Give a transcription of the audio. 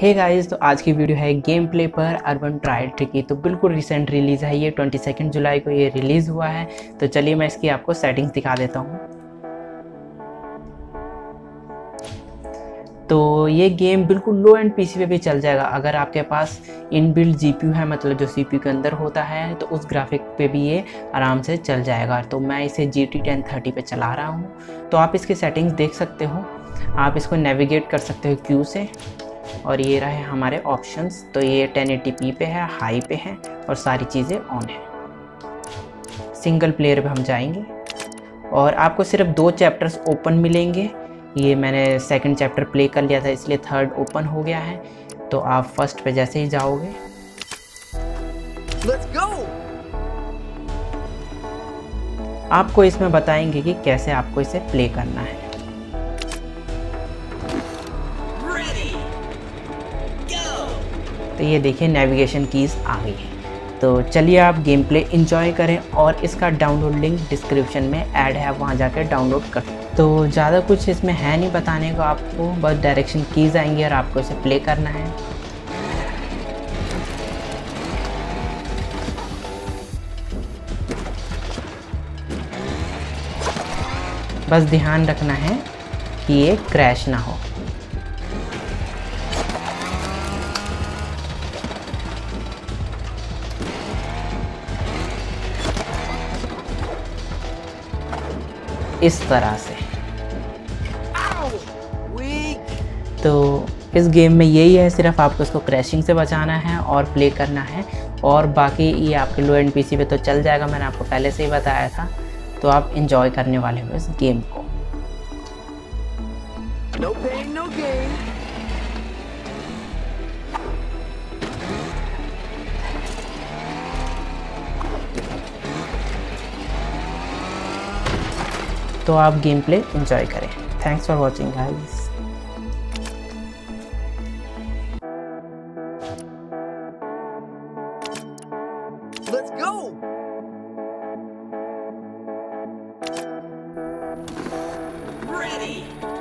Hey guys, तो आज की वीडियो है गेम प्ले पर अर्बन ट्रायल ट्रिकी। तो बिल्कुल रिसेंट रिलीज़ है, ये 22 जुलाई को ये रिलीज़ हुआ है। तो चलिए मैं इसकी आपको सेटिंग्स दिखा देता हूँ। तो ये गेम बिल्कुल लो एंड पीसी पे भी चल जाएगा। अगर आपके पास इनबिल्ट जीपीयू है, मतलब जो सीपीयू के अंदर होता है, तो उस ग्राफिक पे भी ये आराम से चल जाएगा। तो मैं इसे GT 1030 पे चला रहा हूँ। तो आप इसकी सेटिंग्स देख सकते हो, आप इसको नेविगेट कर सकते हो क्यू से, और ये रहे हमारे ऑप्शंस। तो ये 1080p पे है, हाई पे है, और सारी चीज़ें ऑन है। सिंगल प्लेयर पे हम जाएंगे और आपको सिर्फ 2 चैप्टर्स ओपन मिलेंगे। ये मैंने सेकंड चैप्टर प्ले कर लिया था, इसलिए थर्ड ओपन हो गया है। तो आप फर्स्ट पे जैसे ही जाओगे, लेट्स गो, आपको इसमें बताएंगे कि कैसे आपको इसे प्ले करना है। तो ये देखिए नेविगेशन कीज़ आ गई है। तो चलिए आप गेम प्ले इंजॉय करें, और इसका डाउनलोड लिंक डिस्क्रिप्शन में ऐड है, आप वहाँ जाकर डाउनलोड कर। तो ज़्यादा कुछ इसमें है नहीं बताने को आपको, बस डायरेक्शन कीज़ आएंगी और आपको इसे प्ले करना है। बस ध्यान रखना है कि ये क्रैश ना हो। इस तरह से। तो इस गेम में यही है, सिर्फ आपको इसको क्रैशिंग से बचाना है और प्ले करना है। और बाकी ये आपके लो एंड पीसी पे तो चल जाएगा, मैंने आपको पहले से ही बताया था। तो आप एंजॉय करने वाले हो इस गेम को। No pain, no gain. तो आप गेम प्ले इंजॉय करें। Thanks for watching guys. Let's go. Ready.